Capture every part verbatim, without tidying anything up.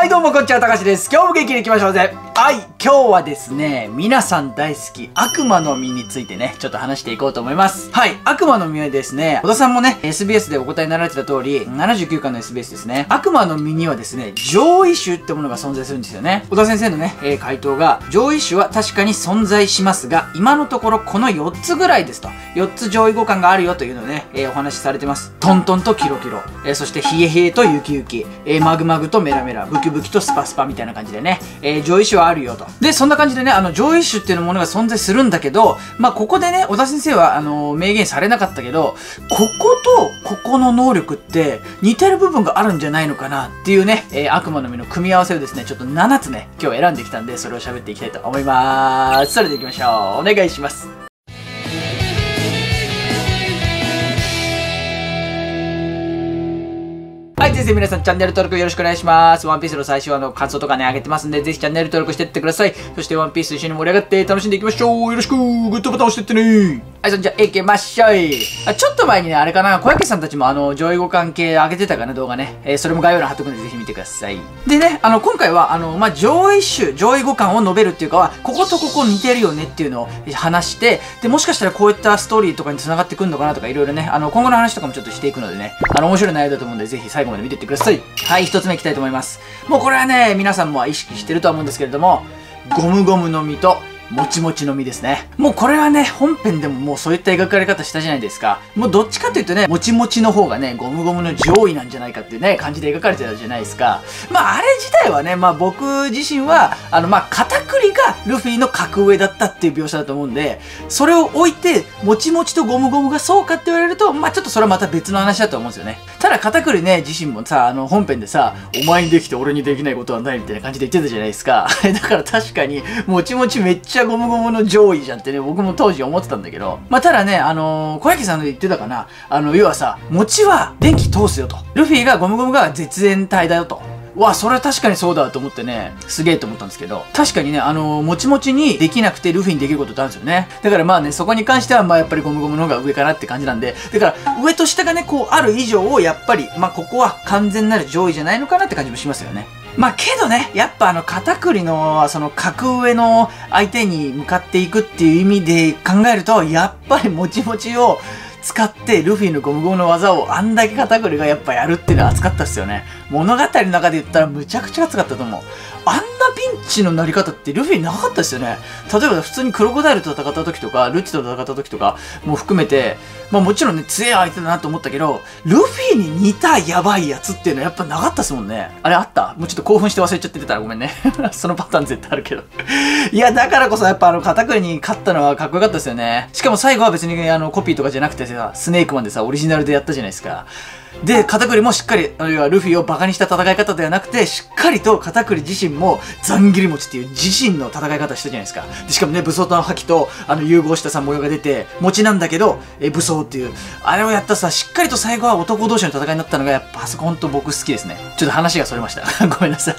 はいどうもこんにちは、たかしです。今日も元気にいきましょうぜ。はい、今日はですね、皆さん大好き悪魔の実についてね、ちょっと話していこうと思います。はい、悪魔の実はですね、小田さんもね エスビーエス でお答えになられてた通り、ななじゅうきゅうかんの エスビーエス ですね、悪魔の実にはですね、上位種ってものが存在するんですよね。小田先生のね、えー、回答が、上位種は確かに存在しますが、今のところこのよっつぐらいですと、よっつ上位互換があるよというのをね、えー、お話しされてます。トントンとキロキロ、えー、そしてヒエヒエとユキユキ、えー、マグマグとメラメラ、ブキブキとスパスパみたいな感じでね、えー、上位種はあるよと。で、そんな感じでね、あの、上位種っていうものが存在するんだけど、まあ、ここでね、小田先生は、あのー、明言されなかったけど、ここと、ここの能力って、似てる部分があるんじゃないのかなっていうね、えー、悪魔の実の組み合わせをですね、ちょっとななつね、今日選んできたんで、それを喋っていきたいと思います。それで行きましょう。お願いします。はい、先生皆さんチャンネル登録よろしくお願いします。ワンピースの最新話の感想とかね、あげてますんで、ぜひチャンネル登録してってください。そしてワンピース一緒に盛り上がって楽しんでいきましょう。よろしく、グッドボタン押してってね。はい、そんじゃ、行きましょい。あ、ちょっと前にね、あれかな、小池さんたちもあの、上位互換系上げてたかな、動画ね。えー、それも概要欄貼っとくんで、ぜひ見てください。でね、あの、今回は、あの、まあ、上位種、上位互換を述べるっていうかは、こことここ似てるよねっていうのを話して、で、もしかしたらこういったストーリーとかに繋がってくるのかなとか、いろいろね、あの、今後の話とかもちょっとしていくのでね、あの、面白い内容だと思うんで、ぜひ最後まで見ていってください。はい、一つ目いきたいと思います。もうこれはね、皆さんも意識してるとは思うんですけれども、ゴムゴムの実と、もちもちの実ですね。もうこれはね、本編でももうそういった描かれ方したじゃないですか。もうどっちかというとね、もちもちの方がね、ゴムゴムの上位なんじゃないかっていうね、感じで描かれてたじゃないですか。まああれ自体はね、まあ僕自身は、あのまあ片栗がルフィの格上だったっていう描写だと思うんで、それを置いて、もちもちとゴムゴムがそうかって言われると、まあちょっとそれはまた別の話だと思うんですよね。ただ片栗ね、自身もさ、あの本編でさ、お前にできて俺にできないことはないみたいな感じで言ってたじゃないですか。だから確かに、もちもちめっちゃゴムゴムの上位じゃんってね、僕も当時思ってたんだけど、まあ、ただね、あのー、小池さんの言ってたかな、あの、要はさ、餅は電気通すよと。ルフィがゴムゴムが絶縁体だよと。わあ、それは確かにそうだと思ってね、すげえと思ったんですけど、確かにね、あのー、もちもちにできなくてルフィにできることってあるんですよね。だからまあね、そこに関してはまあやっぱりゴムゴムの方が上かなって感じなんで、だから上と下がね、こうある以上をやっぱり、まあここは完全なる上位じゃないのかなって感じもしますよね。まあけどね、やっぱあの、片栗の、その、格上の相手に向かっていくっていう意味で考えると、やっぱりもちもちを使って、ルフィのゴムゴムの技をあんだけ片栗がやっぱやるっていうのは熱かったっすよね。物語の中で言ったらむちゃくちゃ熱かったと思う。あんなピンチのなり方ってルフィなかったですよね。例えば普通にクロコダイルと戦った時とか、ルッチと戦った時とかも含めて、まあもちろんね、強い相手だなと思ったけど、ルフィに似たやばいやつっていうのはやっぱなかったですもんね。あれあった?もうちょっと興奮して忘れちゃってたらごめんね。そのパターン絶対あるけど。いや、だからこそやっぱあの、片栗に勝ったのはかっこよかったですよね。しかも最後は別にあの、コピーとかじゃなくてさ、スネークマンでさ、オリジナルでやったじゃないですか。で、片栗もしっかり、あるいはルフィをバカにした戦い方ではなくて、しっかりと片栗自身も、ザンギリ持ちっていう自身の戦い方したじゃないですか。でしかもね、武装との覇気と、あの、融合したさ、模様が出て、持ちなんだけど、え、武装っていう、あれをやったさ、しっかりと最後は男同士の戦いになったのが、やっぱあそこほんと僕好きですね。ちょっと話が逸れました。ごめんなさ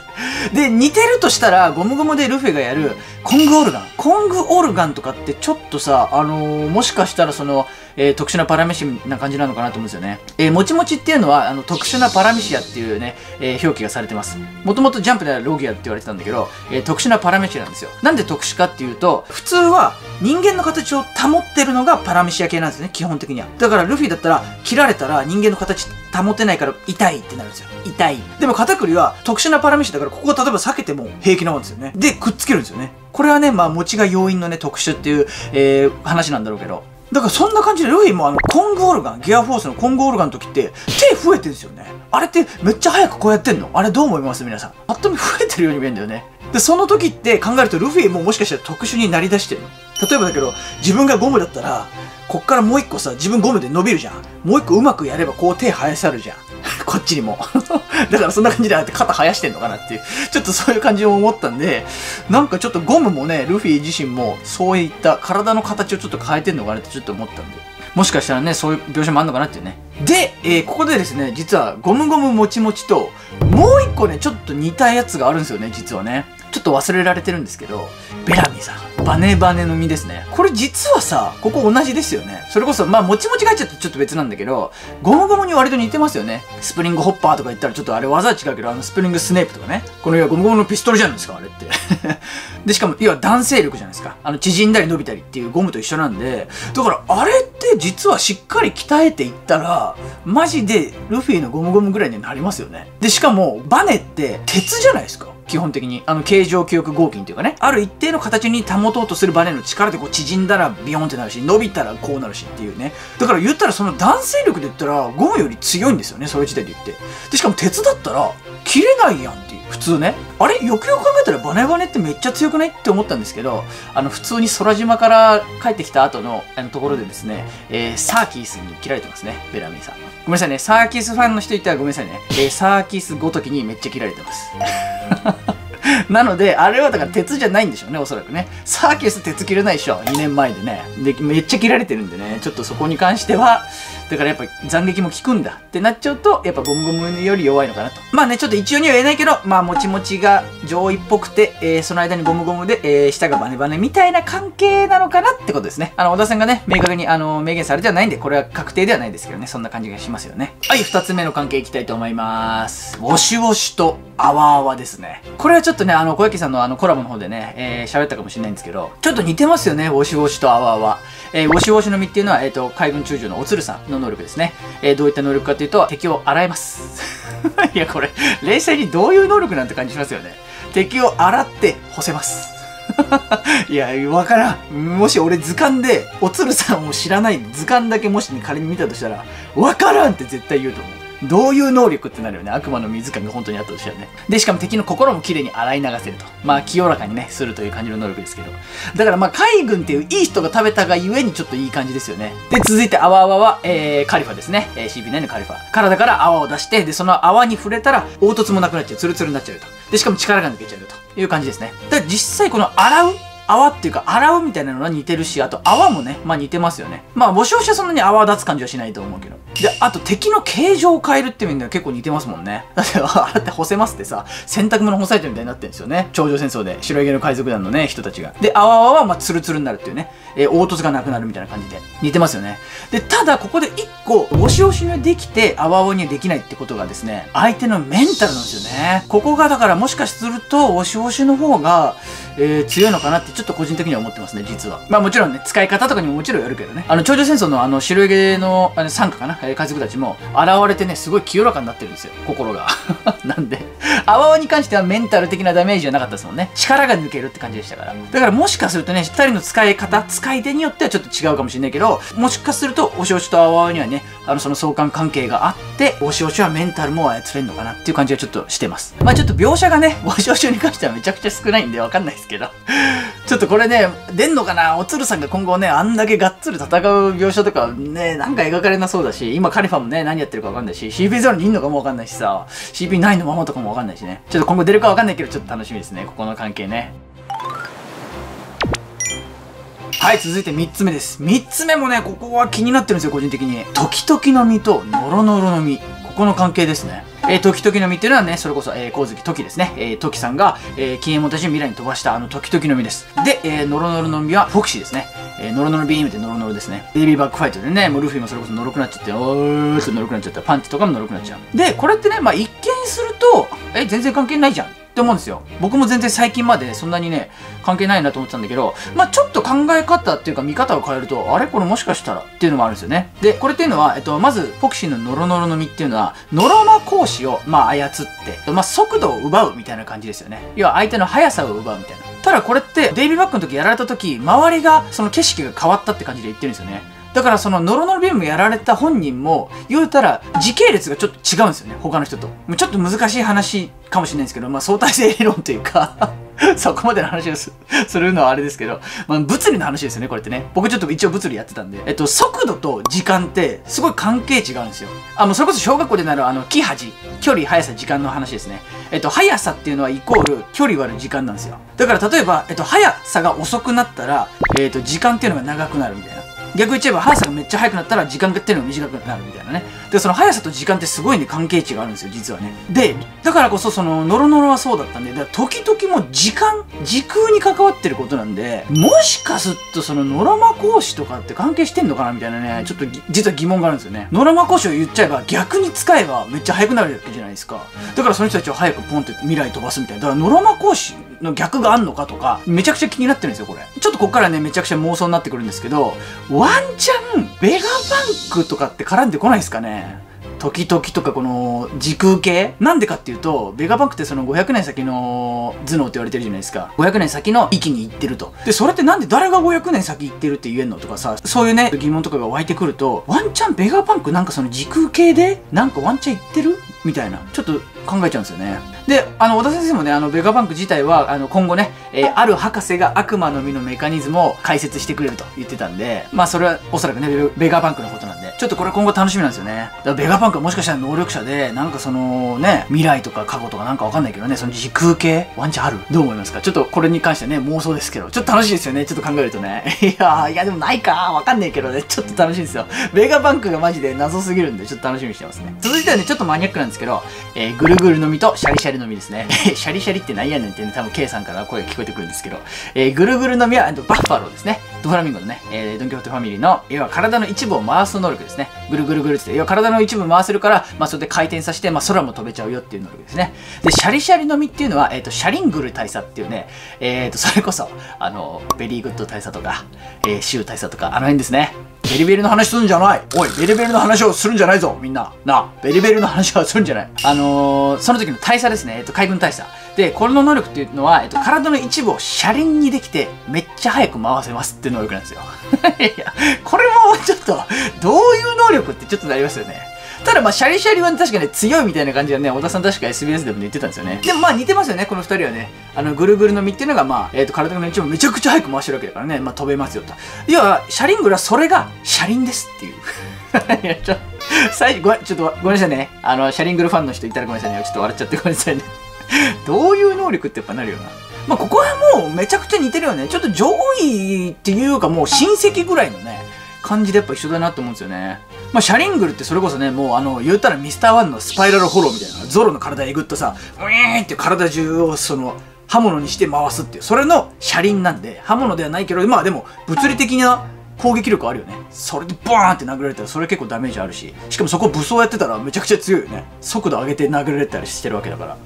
い。で、似てるとしたら、ゴムゴムでルフィがやる、コングオルガン。コングオルガンとかってちょっとさ、あのー、もしかしたらその、えー、特殊なパラメシな感じなのかなと思うんですよね。えー、もちもちっていうのは、あの、特殊なパラメシアっていうね、えー、表記がされてます。もともとジャンプではロギアって言われてたんだけど、えー、特殊なパラメシアなんですよ。なんで特殊かっていうと、普通は人間の形を保ってるのがパラメシア系なんですよね、基本的には。だからルフィだったら、切られたら人間の形保てないから痛いってなるんですよ。痛い。でも片栗は特殊なパラメシアだから、ここを例えば避けても平気なもんですよね。で、くっつけるんですよね。これはね、まあ、餅が要因のね、特殊っていう、えー、話なんだろうけど。だからそんな感じでルフィもあの、コングオルガン、ギアフォースのコングオルガンの時って、手増えてるんですよね。あれってめっちゃ早くこうやってんの?あれどう思います?皆さん。ぱっと見増えてるように見えるんだよね。で、その時って考えるとルフィももしかしたら特殊になりだしてる。例えばだけど、自分がゴムだったら、こっからもう一個さ、自分ゴムで伸びるじゃん。もう一個うまくやればこう手生やさるじゃん。こっちにも。だからそんな感じであって肩生やしてんのかなっていう。ちょっとそういう感じを思ったんで、なんかちょっとゴムもね、ルフィ自身もそういった体の形をちょっと変えてんのかなってちょっと思ったんで。もしかしたらね、そういう描写もあるのかなっていうね。で、えー、ここでですね、実はゴムゴムもちもちと、もう一個ね、ちょっと似たやつがあるんですよね、実はね。ちょっと忘れられてるんですけど、ベラミーさん、バネバネの実ですね。これ実はさ、ここ同じですよね。それこそ、まあ、もちもちが入っちゃってちょっと別なんだけど、ゴムゴムに割と似てますよね。スプリングホッパーとか言ったらちょっとあれ技は違うけど、あのスプリングスネープとかね。この要はゴムゴムのピストルじゃないですか、あれって。で、しかも、要は弾性力じゃないですか。あの、縮んだり伸びたりっていうゴムと一緒なんで、だから、あれって実はしっかり鍛えていったら、マジでルフィのゴムゴムぐらいになりますよね。で、しかも、バネって鉄じゃないですか。基本的にあの形状記憶合金というかね、ある一定の形に保とうとするバネの力でこう縮んだらビヨンってなるし、伸びたらこうなるしっていうね。だから言ったらその弾性力で言ったらゴムより強いんですよね、それ自体で言って。でしかも鉄だったら切れないやんっていう、普通ね。あれよくよく考えたらバネバネってめっちゃ強くないって思ったんですけど、あの普通に空島から帰ってきた後のあのところでですね、えー、サーキースに切られてますね、ベラミーさん。ごめんなさいね、サーキースファンの人いたらごめんなさいね、えー、サーキースごときにめっちゃ切られてます。なので、あれはだから鉄じゃないんでしょうね、おそらくね。サーキス鉄切れないでしょ、にねんまえでね。で、めっちゃ切られてるんでね、ちょっとそこに関しては、だからやっぱ斬撃も効くんだってなっちゃうと、やっぱゴムゴムより弱いのかなと。まあね、ちょっと一応には言えないけど、まあもちもちが上位っぽくて、えー、その間にゴムゴムで、えー、下がバネバネみたいな関係なのかなってことですね。あの、小田さんがね、明確にあの、明言されてはないんで、これは確定ではないですけどね、そんな感じがしますよね。はい、二つ目の関係いきたいと思います。ウォシュウォシュとアワアワですね。これはちょっとね、あの、小池さんのあのコラボの方でね、えー、喋ったかもしれないんですけど、ちょっと似てますよね、ウォシュウォシュとアワアワ。えー、ウォシュウォシュの実っていうのは、えっと、海軍中将のおつるさんの能力ですね。えー、どういった能力かというと、敵を洗えます。いや、これ、冷静にどういう能力なんて感じしますよね。敵を洗って干せます。いや、わからん。もし俺図鑑で、おつるさんを知らない図鑑だけもし、ね、仮に見たとしたら、わからんって絶対言うと思う。どういう能力ってなるよね。悪魔の水上が本当にあったとしたらね。で、しかも敵の心も綺麗に洗い流せると。まあ、清らかにね、するという感じの能力ですけど。だからまあ、海軍っていういい人が食べたがゆえにちょっといい感じですよね。で、続いて、アワアワは、えー、カリファですね。えー、シーピーナイン のカリファ。体から泡を出して、で、その泡に触れたら、凹凸もなくなっちゃう。ツルツルになっちゃうと。で、しかも力が抜けちゃうという感じですね。だから実際この洗う泡っていうか、洗うみたいなのが似てるし、あと泡もね、まあ似てますよね。まあ、ウォシュウォシュはそんなに泡立つ感じはしないと思うけど。で、あと敵の形状を変えるってみんな結構似てますもんね。だって、洗って干せますってさ、洗濯物干されてるみたいになってるんですよね。頂上戦争で、白毛の海賊団のね、人たちが。で、泡泡はまあツルツルになるっていうね、えー、凹凸がなくなるみたいな感じで、似てますよね。で、ただここで一個、ウォシュウォシュにできて、泡泡にはできないってことがですね、相手のメンタルなんですよね。ここがだからもしかすると、ウォシュウォシュの方が、えー、強いのかなって、ちょっと個人的には思ってますね、実は。まあもちろんね、使い方とかにももちろんやるけどね。あの、頂上戦争のあの、白毛の、あの、傘下かな、えー、海賊たちも、現れてね、すごい清らかになってるんですよ、心が。なんで、アワアワに関してはメンタル的なダメージはなかったですもんね。力が抜けるって感じでしたから。だからもしかするとね、二人の使い方、使い手によってはちょっと違うかもしれないけど、もしかすると、おしおしとアワアワにはね、あの、その相関関係があって、おしおしはメンタルも操れるのかなっていう感じはちょっとしてます。まあちょっと描写がね、おしおしに関してはめちゃくちゃ少ないんでわかんないですけど。ちょっとこれね、出んのかな。おつるさんが今後ね、あんだけがっつり戦う描写とかね、なんか描かれなそうだし、今カリファもね、何やってるかわかんないし、シーピーゼロ にいんのかもわかんないしさ、シーピーナイン のままとかもわかんないしね。ちょっと今後出るかわかんないけど、ちょっと楽しみですね、ここの関係ね。はい、続いてみっつめです。みっつめもね、ここは気になってるんですよ、個人的に。トキトキの実とノロノロの実。ここの関係ですね。えー、トキトキの実っていうのはね、それこそ、えー、光月トキですね。えー、トキさんが、えー、禁煙者たちを未来に飛ばしたあのトキトキの実です。で、えー、ノロノロの実はフォクシーですね。えー、ノロノロビームでノロノロですね。ベイビーバックファイトでね、もうルフィもそれこそノロくなっちゃって、おーっとノロくなっちゃった。パンチとかもノロくなっちゃう。で、これってね、まあ一見すると、えー、全然関係ないじゃんって思うんですよ。僕も全然最近までそんなにね、関係ないなと思ってたんだけど、まあちょっと考え方っていうか見方を変えると、あれこれもしかしたらっていうのもあるんですよね。で、これっていうのは、えっと、まず、フォクシーのノロノロの実っていうのは、ノロマ講師を、まあ操って、まあ速度を奪うみたいな感じですよね。要は相手の速さを奪うみたいな。ただこれって、デイビーバックの時やられた時、周りが、その景色が変わったって感じで言ってるんですよね。だからそのノロノロビームやられた本人も、言うたら時系列がちょっと違うんですよね、他の人と。ちょっと難しい話かもしれないんですけど、まあ相対性理論というか、そこまでの話をするのはあれですけど、まあ物理の話ですよね、これってね。僕ちょっと一応物理やってたんで、えっと、速度と時間ってすごい関係値があるんですよ。あ、もうそれこそ小学校でなるあの、キハジ、距離、速さ、時間の話ですね。えっと、速さっていうのはイコール距離割る時間なんですよ。だから例えば、えっと、速さが遅くなったら、えっと、時間っていうのが長くなるみたいな。逆に言っちゃえば速さがめっちゃ速くなったら時間っていうのが短くなるみたいなね。で、その速さと時間ってすごいね、関係値があるんですよ、実はね。で、だからこそそのノロノロはそうだったんで、だから時々も時間、時空に関わってることなんで、もしかするとそのノロマ講師とかって関係してんのかなみたいなね、ちょっと実は疑問があるんですよね。ノロマ講師を言っちゃえば逆に使えばめっちゃ速くなるわけじゃないですか。だからその人たちを早くポンって未来飛ばすみたいな。だからノロマ講師の逆があんのかとか、めちゃくちゃ気になってるんですよ、これ。ちょっとこっからね、めちゃくちゃ妄想になってくるんですけど、ワンチャン、ベガバンクとかって絡んでこないですかね。時々とかこの時空系なんでかっていうと、ベガバンクってそのごひゃくねん先の頭脳って言われてるじゃないですか。ごひゃくねん先の域に行ってると。で、それってなんで誰がごひゃくねん先行ってるって言えんのとかさ、そういうね、疑問とかが湧いてくると、ワンチャンベガバンクなんかその時空系で、なんかワンチャン行ってるみたいな、ちょっと考えちゃうんですよね。で、あの、小田先生もね、あの、ベガバンク自体は、あの、今後ね、えー、ある博士が悪魔の実のメカニズムを解説してくれると言ってたんで、まあ、それはおそらくね、ベガバンクのことなんで、ちょっとこれ今後楽しみなんですよね。だからベガバンクはもしかしたら能力者で、なんかその、ね、未来とか過去とかなんかわかんないけどね、その時空系ワンチャンある？どう思いますか？ちょっとこれに関してね、妄想ですけど、ちょっと楽しいですよね、ちょっと考えるとね。いやー、いやでもないかー、わかんないけどね、ちょっと楽しいですよ。ベガバンクがマジで謎すぎるんで、ちょっと楽しみにしてますね。続いてはね、ちょっとマニアックなんですけど、えー、ぐるぐるの実とシャリシャリの実ですね。シャリシャリってなんやねんってね、多分 K さんから声が聞こえてくるんですけど、えー、ぐるぐるの実は、えっと、バッファローですね。ドフラミンゴのね、えー、ドンキホーテファミリーの、要は体の一部を回す能力ですね。ぐるぐるぐるって、要は体の一部回せるから、まあ、それで回転させて、まあ、空も飛べちゃうよっていう能力ですね。で、シャリシャリの実っていうのは、えっと、シャリングル大佐っていうね、えっと、それこそ、あの、ベリーグッド大佐とか、えー、シュー大佐とか、あの辺ですね。ベリベリの話するんじゃない。おい、ベリベリの話をするんじゃないぞ、みんな。なあ、ベリベリの話はするんじゃない。あのー、その時の大佐ですね。えっと、海軍大佐。で、この能力っていうのは、えっと、体の一部を車輪にできて、めっちゃ早く回せますっていう能力なんですよ。いや、これもちょっと、どういう能力ってちょっとなりますよね。ただまあ、シャリシャリは、ね、確かね、強いみたいな感じでね、小田さん確か エスビーエス でも言ってたんですよね。でもまあ似てますよね、この二人はね。あの、ぐるぐるの実っていうのがまあ、えっと、体の一部をめちゃくちゃ早く回してるわけだからね、まあ飛べますよと。要は、シャリングルはそれが、車輪ですっていう。いや、ちょ、最初、ごめん、ちょっとごめんなさいね。あの、シャリングルファンの人いたらごめんなさいね。ちょっと笑っちゃってごめんなさいね。どういう能力ってやっぱなるよな。まあ、ここはもうめちゃくちゃ似てるよね。ちょっと上位っていうかもう親戚ぐらいのね、感じでやっぱ一緒だなと思うんですよね。まあ、シャリングルってそれこそね、もうあの、言ったらミスターワンのスパイラルホローみたいな、ゾロの体えぐったさ、ウィーンって体中をその、刃物にして回すっていう、それの車輪なんで、刃物ではないけど、まあでも、物理的な攻撃力あるよね。それでバーンって殴られたら、それ結構ダメージあるし、しかもそこ武装やってたらめちゃくちゃ強いよね。速度上げて殴られたりしてるわけだから。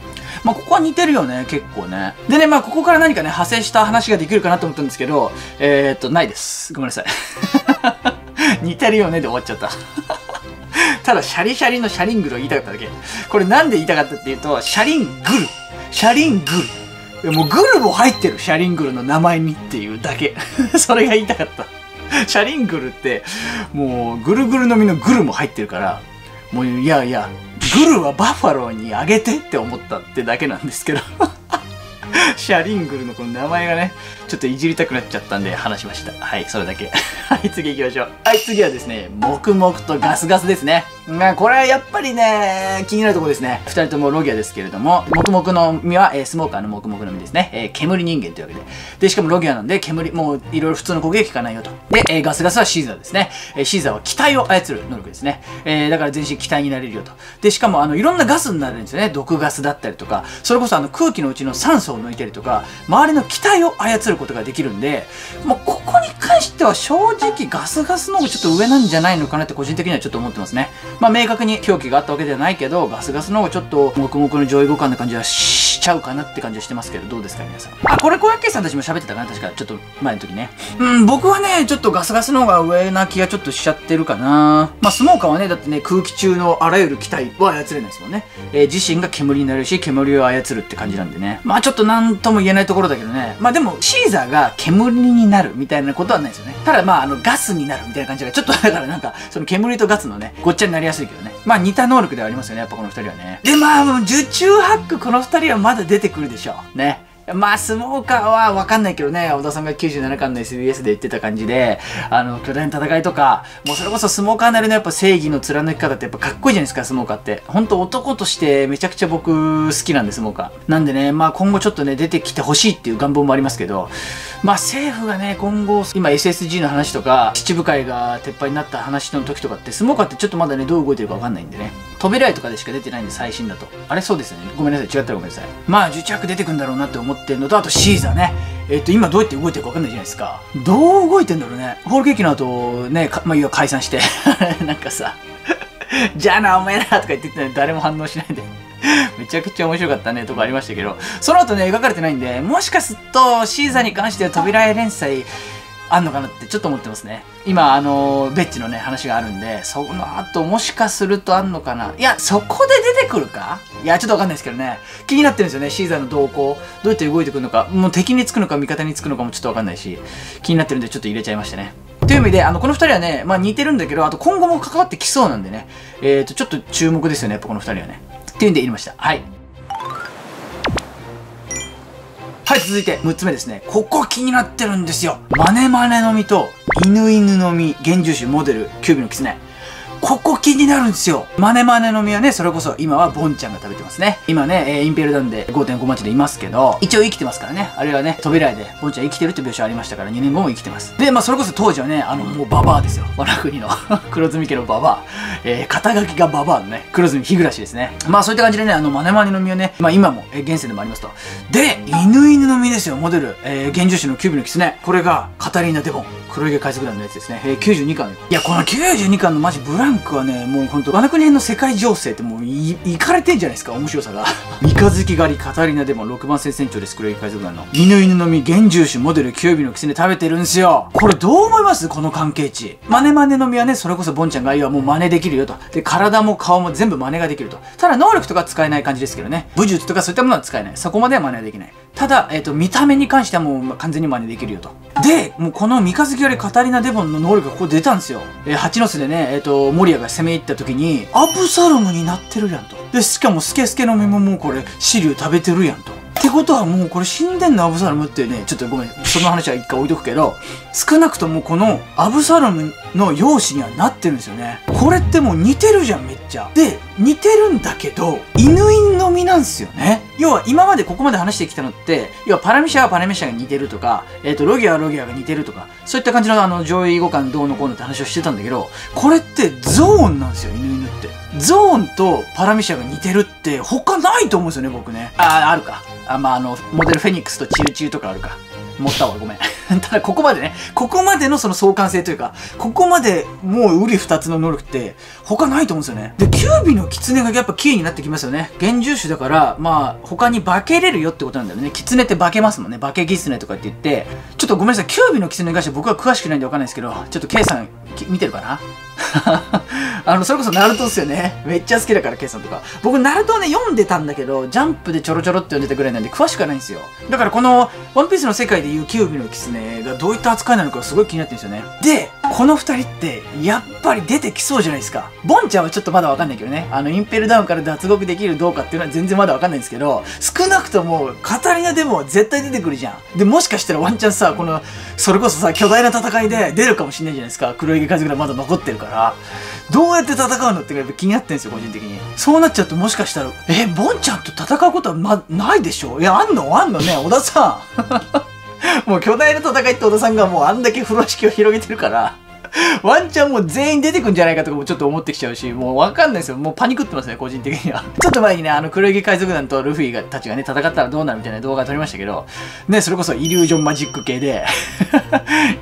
まあ、ここは似てるよね、結構ね。でね、まあ、ここから何かね、派生した話ができるかなと思ったんですけど、えーっと、ないです。ごめんなさい。似てるよねで終わっちゃった。ただ、シャリシャリのシャリングルを言いたかっただけ。これなんで言いたかったっていうと、シャリングル。シャリングル。もうグルも入ってる。シャリングルの名前にっていうだけ。それが言いたかった。シャリングルって、もう、ぐるぐるの実のグルも入ってるから、もう、いやいや、グルはバッファローにあげてって思ったってだけなんですけど。シャリングルのこの名前がね、ちょっといじりたくなっちゃったんで話しました。はい、それだけ。はい、次行きましょう。はい、次はですね、黙々とガスガスですね。うん、これはやっぱりね、気になるところですね。二人ともロギアですけれども、黙々の実は、えー、スモーカーの黙々の実ですね。えー、煙人間というわけで。で、しかもロギアなんで、煙、もういろいろ普通の攻撃効かないよと。で、えー、ガスガスはシーザーですね。えー、シーザーは気体を操る能力ですね。えー、だから全身気体になれるよと。で、しかもあの、いろんなガスになれるんですよね。毒ガスだったりとか、それこそあの、空気のうちの酸素を抜いたりとか、周りの気体を操ることができるんで、もうここに関しては正直ガスガスの方がちょっと上なんじゃないのかなって個人的にはちょっと思ってますね。まあ明確に表記があったわけではないけど、ガスガスの方がちょっと黙々の上位互換な感じはしちゃうかなって感じはしてますけど、どうですか皆さん。あ、これ小池さんたちも喋ってたかな、確かちょっと前の時ね。うん、僕はね、ちょっとガスガスの方が上な気がちょっとしちゃってるかな。まあスモーカーはね、だってね、空気中のあらゆる気体は操れないですもんね。えー、自身が煙になるし、煙を操るって感じなんでね。まあちょっとなんとも言えないところだけどね。まあでも、シーザーが煙になるみたいなことはないですよね。ただまあ、あの、ガスになるみたいな感じが、ちょっとだからなんか、その煙とガスのね、ごっちゃになりやすいけどね。まあ似た能力ではありますよね、やっぱこの二人はね。でまあ、受注ハックこの二人はまだ出てくるでしょう。ね。まあ、相撲かは分かんないけどね、小田さんがきゅうじゅうななかんの エスビーエス で言ってた感じで、あの、巨大な戦いとか、もうそれこそ相撲家なりのやっぱ正義の貫き方ってやっぱかっこいいじゃないですか、相撲家って。ほんと男としてめちゃくちゃ僕好きなんで、相撲家。なんでね、まあ今後ちょっとね、出てきてほしいっていう願望もありますけど、まあ政府がね、今後、今 エスエスジー の話とか、七部会が撤廃になった話の時とかって、相撲家ってちょっとまだね、どう動いてるか分かんないんでね。扉絵とかでしか出てないんで、最新だと。あれそうですね。ごめんなさい。違ったらごめんなさい。まあ、じゅう着出てくんだろうなって思ってるのと、あとシーザーね。えっと、今どうやって動いてるか分かんないじゃないですか。どう動いてんだろうね。ホールケーキの後、ね、まあ、いわ解散して。なんかさ、じゃあな、お前らとか言ってて、ね、誰も反応しないで。めちゃくちゃ面白かったね、とかありましたけど。その後ね、描かれてないんで、もしかすると、シーザーに関しては扉絵連載、あんのかなってちょっと思ってますね。今、あの、ベッチのね、話があるんで、その後もしかするとあんのかな。いや、そこで出てくるか？いや、ちょっとわかんないですけどね。気になってるんですよね、シーザーの動向。どうやって動いてくるのか。もう敵につくのか味方につくのかもちょっとわかんないし、気になってるんでちょっと入れちゃいましたね。という意味で、あの、この二人はね、まあ似てるんだけど、あと今後も関わってきそうなんでね。えーと、ちょっと注目ですよね、やっぱこの二人はね。っていうんで入れました。はい。はい、続いてむっつめですね。ここ気になってるんですよ。マネマネの実と犬犬の実、現住種モデル、キュービの狐。ここ気になるんですよ。マネマネの実はね、それこそ今はボンちゃんが食べてますね。今ね、えー、インペルダンで ごてんごマッチでいますけど、一応生きてますからね。あれはね、扉絵でボンちゃん生きてるって描写ありましたから、にねんごも生きてます。で、まあそれこそ当時はね、あの、もうババアですよ。我が国の黒住家のババア。えー、肩書きがババアのね、黒住日暮ですね。まあそういった感じでね、あの、マネマネの実はね、まあ今も、えー、現世でもありますと。で、犬犬の実ですよ、モデル。えー、現住種のキュービの狐。これが、カタリーナ・デボン。黒毛海賊団のやつですね。えー、きゅうじゅうにかん。いや、このきゅうじゅうにかんのマジブラン僕はね、もうほんと、ワナクニ編の世界情勢ってもうい、いかれてんじゃないですか、面白さが。三日月狩り、カタリナでもろくばん線船長です、黒毛海賊団の。犬犬の実、現住種、モデル、キュービの狐食べてるんですよ。これどう思いますこの関係値。マネマネの実はね、それこそボンちゃんが、いやもう真似できるよと。で、体も顔も全部真似ができると。ただ能力とか使えない感じですけどね。武術とかそういったものは使えない。そこまでは真似はできない。ただ、えっと、見た目に関してはもう完全に真似できるよと。で、もうこの三日月よりカタリナ・デボンの能力がここ出たんですよ。えー、蜂の巣でね、えっと、モリアが攻め入った時に、アブサロムになってるやんと。で、しかもスケスケの実ももうこれ、シリュウ食べてるやんと。ってことはもうこれ死んでんのアブサロムってね、ちょっとごめん、その話は一回置いとくけど、少なくともこのアブサロムの容姿にはなってるんですよね。これってもう似てるじゃん、めっちゃ。で、似てるんだけど、犬犬の実なんですよね。要は今までここまで話してきたのって、要はパラメシアはパラメシアが似てるとか、えっと、ロギアはロギアが似てるとか、そういった感じのあの、上位互換どうのこうのって話をしてたんだけど、これってゾーンなんですよ、犬犬って。ゾーンとパラメシアが似てるって他ないと思うんですよね、僕ね。あ、あるか。あ、まあ、あの、モデルフェニックスとチューチューとかあるか。持ったわ、ごめん。ただ、ここまでね、ここまでのその相関性というか、ここまでもう瓜二つの能力って、他ないと思うんですよね。で、キュービの狐がやっぱキーになってきますよね。現住種だから、まあ、他に化けれるよってことなんだよね。狐って化けますもんね。化け狐とかって言って、ちょっとごめんなさい、キュービの狐に関して僕は詳しくないんでわかんないですけど、ちょっと K さん、見てるかなあの、それこそナルトっすよね。めっちゃ好きだから、K さんとか。僕、ナルトをね、読んでたんだけど、ジャンプでちょろちょろって読んでたぐらいなんで、詳しくはないんですよ。だからこの、ワンピースの世界でいうキュービの狐がどういった扱いなのかすごい気になってるんですよね。で、この二人って、やっぱり出てきそうじゃないですか。ボンちゃんはちょっとまだわかんないけどね。あの、インペルダウンから脱獄できるどうかっていうのは全然まだわかんないんですけど、少なくとも、カタリナでも絶対出てくるじゃん。で、もしかしたらワンチャンさ、この、それこそさ、巨大な戦いで出るかもしれないじゃないですか。黒毛海賊団まだ残ってるから。どうやって戦うのってやっぱ気になってんですよ、個人的に。そうなっちゃうともしかしたら、え、ボンちゃんと戦うことはま、ないでしょ？いや、あんのあんのね、小田さん。もう巨大な戦いって小田さんがもうあんだけ風呂敷を広げてるから、ワンチャンもう全員出てくんじゃないかとかもちょっと思ってきちゃうし、もうわかんないですよ。もうパニクってますね、個人的には。ちょっと前にね、あの、黒毛海賊団とルフィがたちがね、戦ったらどうなるみたいな動画撮りましたけど、ね、それこそイリュージョンマジック系で、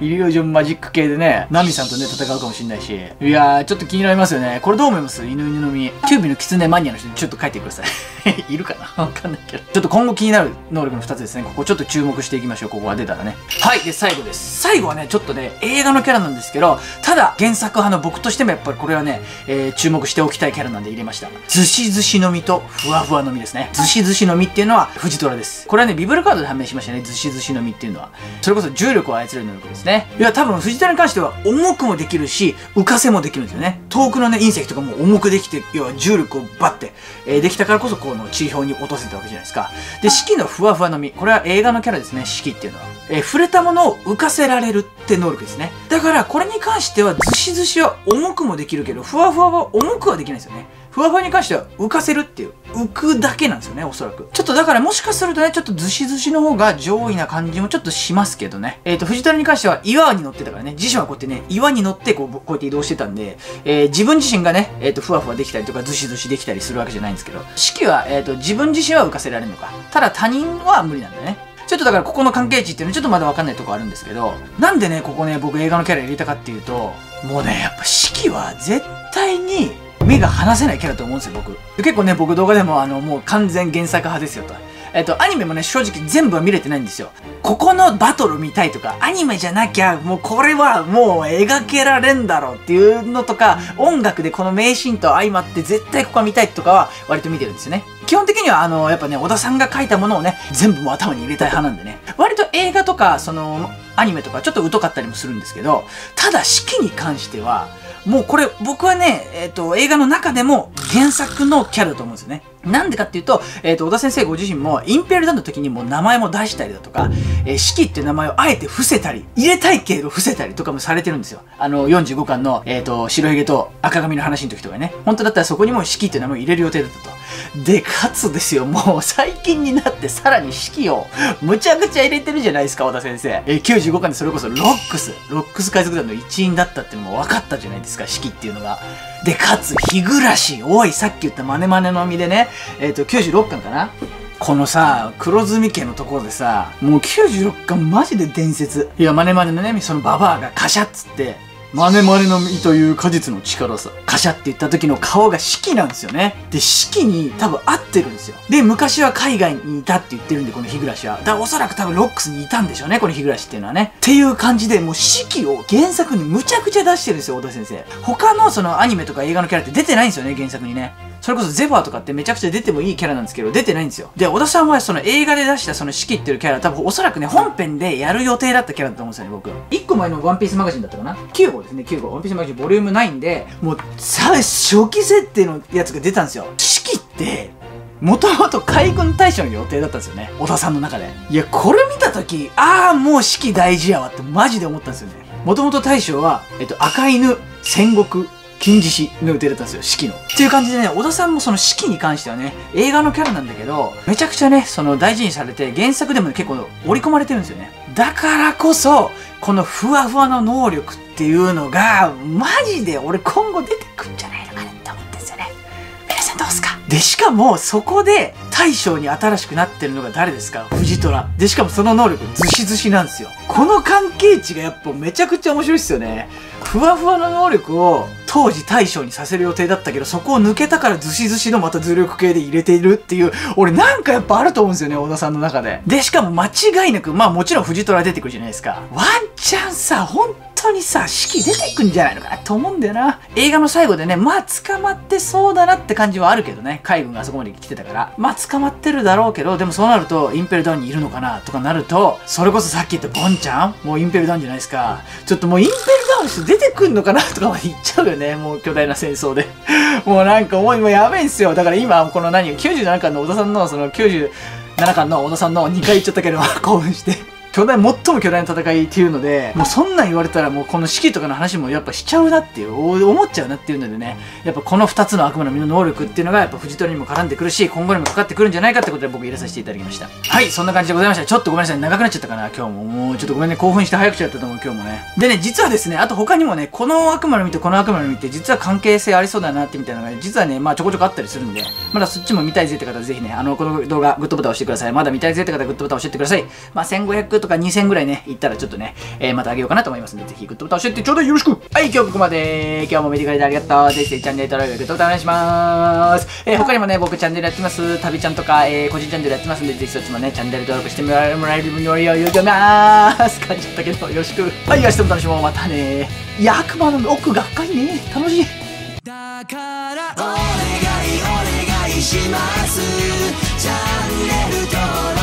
イリュージョンマジック系でね、ナミさんとね、戦うかもしんないし。いやー、ちょっと気になりますよね。これどう思います犬犬の実。キュービの狐マニアの人にちょっと書いてください。いるかなわかんないけど。ちょっと今後気になる能力のふたつですね。ここちょっと注目していきましょう。ここが出たらね。はい、で、最後です。最後はね、ちょっとね、映画のキャラなんですけど、ただ原作派の僕としてもやっぱりこれはね、えー、注目しておきたいキャラなんで入れました。ずしずしの実とふわふわの実ですね。ずしずしの実っていうのは藤虎です。これはねビブルカードで判明しましたね。ずしずしの実っていうのはそれこそ重力を操る能力ですね。いや多分藤虎に関しては重くもできるし浮かせもできるんですよね。遠くのね隕石とかも重くできて、要は重力をバッて、えー、できたからこそこの地表に落とせたわけじゃないですか。で四季のふわふわの実、これは映画のキャラですね。四季っていうのは、えー、触れたものを浮かせられるって能力ですね。だからこれに関してはずしずしは重くもできるけどふわふわは重くはできないですよね。ふわふわに関しては浮かせるっていう浮くだけなんですよねおそらく。ちょっとだからもしかするとねちょっとずしずしの方が上位な感じもちょっとしますけどね。えっと藤虎に関しては岩に乗ってたからね、自身はこうやってね岩に乗ってこうこうやって移動してたんで、えー、自分自身がねえっとふわふわできたりとかずしずしできたりするわけじゃないんですけど、四季はえっと自分自身は浮かせられるのか、ただ他人は無理なんだよね。ちょっとだからここの関係値っていうのはちょっとまだわかんないとこあるんですけど、なんでねここね僕映画のキャラ入れたかっていうと、もうねやっぱ四季は絶対に目が離せないキャラと思うんですよ僕。結構ね僕動画でもあのもう完全原作派ですよと。えっとアニメもね正直全部は見れてないんですよ。ここのバトル見たいとかアニメじゃなきゃもうこれはもう描けられんだろうっていうのとか、音楽でこの名シーンと相まって絶対ここは見たいとかは割と見てるんですよね。基本的にはあのやっぱね小田さんが書いたものをね全部もう頭に入れたい派なんでね、割と映画とかそのアニメとかちょっと疎かったりもするんですけど、ただ四季に関してはもうこれ僕はね、えっと、映画の中でも原作のキャラだと思うんですよね。なんでかっていうと、えっと、小田先生ご自身もインペール団の時にもう名前も出したりだとか、えー、四季っていう名前をあえて伏せたり、入れたいけど伏せたりとかもされてるんですよ。あの、よんじゅうごかんの、えっと、白ひげと赤髪の話の時とかね。本当だったらそこにも四季っていう名前を入れる予定だったと。で、かつですよ、もう最近になってさらに四季をむちゃくちゃ入れてるじゃないですか、小田先生。えー、きゅうじゅうごかんでそれこそロックス、ロックス海賊団の一員だったっていうのも分かったじゃないですか。四季っていうのが。で、かつ、日暮らし、おい、さっき言ったマネマネの実でね、えっと、きゅうじゅうろっかんかな。このさ、黒ずみ家のところでさ、もうきゅうじゅうろっかんマジで伝説。いや、マネマネのね、そのババアがカシャッつって、マネマネの実という果実の力さ、カシャって言った時の顔が四季なんですよね。で、四季に多分合ってるんですよ。で、昔は海外にいたって言ってるんで、この日暮らしは。だからおそらく多分ロックスにいたんでしょうね、この日暮らしっていうのはね。っていう感じで、もう四季を原作にむちゃくちゃ出してるんですよ、小田先生。他のそのアニメとか映画のキャラって出てないんですよね、原作にね。それこそゼバーとかってめちゃくちゃ出てもいいキャラなんですけど、出てないんですよ。で、小田さんはその映画で出したその四季っていうキャラ、多分おそらくね、本編でやる予定だったキャラだと思うんですよね、僕。いっこまえのワンピースマガジンだったかな ?きゅう 号ですね、きゅう号。ワンピースマガジンボリュームナインで、もう、さ、初期設定のやつが出たんですよ。四季って、もともと海軍大将の予定だったんですよね、小田さんの中で。いや、これ見たとき、あーもう四季大事やわってマジで思ったんですよね。もともと大将は、えっと、赤犬、戦国、金獅子の予定だったんですよ、四季の。っていう感じでね、小田さんもその四季に関してはね、映画のキャラなんだけど、めちゃくちゃね、その大事にされて、原作でも、ね、結構織り込まれてるんですよね。だからこそ、このふわふわの能力っていうのが、マジで俺今後出てくんじゃないのかなって思ってんですよね。皆さんどうすか？で、しかもそこで大将に新しくなってるのが誰ですか？藤虎。で、しかもその能力、ずしずしなんですよ。この関係値がやっぱめちゃくちゃ面白いっすよね。ふわふわの能力を、当時大将にさせる予定だったけど、そこを抜けたからずしずしのまた重力系で入れているっていう、俺なんかやっぱあると思うんですよね、小田さんの中で。で、しかも間違いなく、まあもちろん藤虎出てくるじゃないですか。ワンチャンさ、本当にさ、四季出てくんじゃないのかなと思うんだよな。映画の最後でね、まあ捕まってそうだなって感じはあるけどね、海軍があそこまで来てたから。まあ捕まってるだろうけど、でもそうなると、インペルダウンにいるのかなとかなると、それこそさっき言ったボンちゃんもうインペルダウンじゃないですか。ちょっともうインペルダウンして出てくんのかなとかまで言っちゃうよね。もう巨大な戦争でもうなんかもうやべえんすよ。だから今この何きゅうじゅうななかんの小田さんのそのきゅうじゅうななかんの小田さんのにかい言っちゃったけど興奮して巨大最も巨大な戦いっていうので、もうそんなん言われたらもうこの四季とかの話もやっぱしちゃうなっていう思っちゃうなっていうのでね、やっぱこのふたつの悪魔の実の能力っていうのがやっぱ藤虎にも絡んでくるし、今後にもかかってくるんじゃないかってことで僕入れさせていただきました。はい、そんな感じでございました。ちょっとごめんなさい、長くなっちゃったかな今日も。もうちょっとごめんね、興奮して早くちゃったと思う今日もね。でね、実はですね、あと他にもね、この悪魔の実とこの悪魔の実って実は関係性ありそうだなってみたいなのが実はね、まあちょこちょこあったりするんで、まだそっちも見たいぜって方はぜひね、あのこの動画グッドボタン押してください。まだ見たいぜって方はグッドボタン押してってください。まあせんごひゃくとかにせんぐらいね、いったらちょっとね、えー、またあげようかなと思いますので、ぜひグッドボタン押してちょうだいよろしく。はい、今日ここまで。今日も見てくれてありがとう。ぜひチャンネル登録、グッドボタンお願いします。えー、他にもね、僕チャンネルやってます。旅ちゃんとか、えー、個人チャンネルやってますんで、ぜひそっちもね、チャンネル登録してもらえるようにお願いします。感じちゃったけど、よろしく。はい、明日も楽しもう。またね。いや、悪魔の奥が深いね。楽しい。だから、お願いお願いします。チャンネル登録。